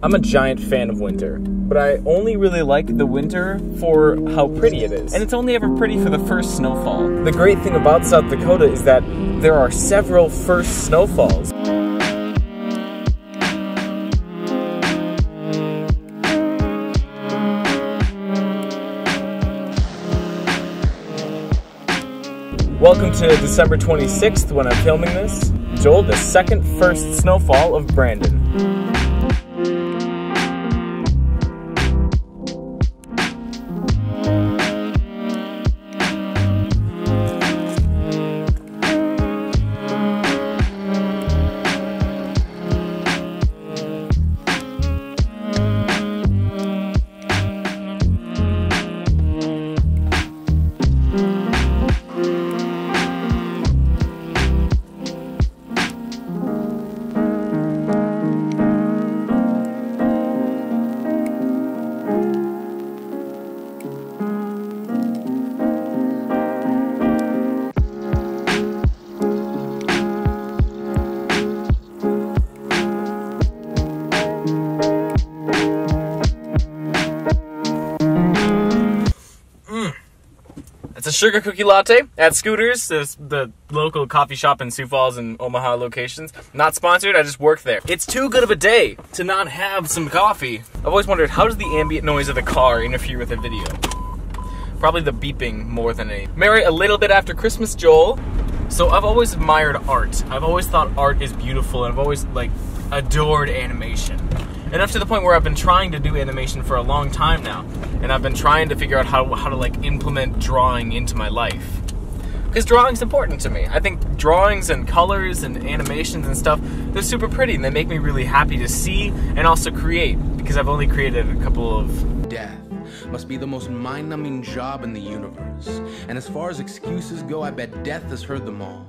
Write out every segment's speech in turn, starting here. I'm a giant fan of winter, but I only really like the winter for how pretty it is. And it's only ever pretty for the first snowfall. The great thing about South Dakota is that there are several first snowfalls. Welcome to December 26th when I'm filming this. Joel, the second first snowfall of Brandon. It's a sugar cookie latte at Scooter's, the local coffee shop in Sioux Falls and Omaha locations. Not sponsored, I just work there. It's too good of a day to not have some coffee. I've always wondered, how does the ambient noise of the car interfere with the video? Probably the beeping more than anything. Merry a little bit after Christmas, Joel. So I've always admired art. I've always thought art is beautiful, and I've always adored animation. Enough to the point where I've been trying to do animation for a long time now, and I've been trying to figure out how to implement drawing into my life, because drawing's important to me. I think drawings and colors and animations and stuff, they're super pretty and they make me really happy to see and also create, because I've only created a couple of... Death must be the most mind-numbing job in the universe, and as far as excuses go, I bet death has heard them all.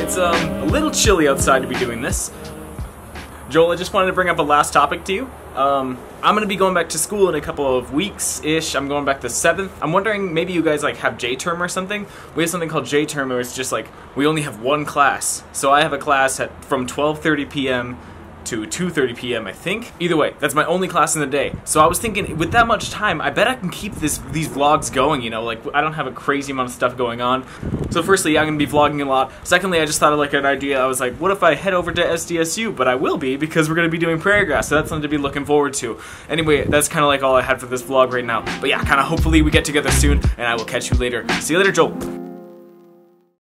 It's a little chilly outside to be doing this. Joel, I just wanted to bring up a last topic to you. I'm gonna be going back to school in a couple of weeks-ish. I'm going back the 7th. I'm wondering, maybe you guys have J-Term or something? We have something called J-Term where it's just we only have one class. So I have a class from 12:30 p.m. to 2:30 p.m. I think. Either way, that's my only class in the day. So I was thinking, with that much time, I bet I can keep these vlogs going, you know, I don't have a crazy amount of stuff going on. So firstly, I'm gonna be vlogging a lot. Secondly, I just thought of an idea. I was like, what if I head over to SDSU? But I will be, because we're gonna be doing prayer grass, so that's something to be looking forward to. Anyway, that's all I had for this vlog right now. But yeah, hopefully we get together soon, and I will catch you later. See you later, Joel.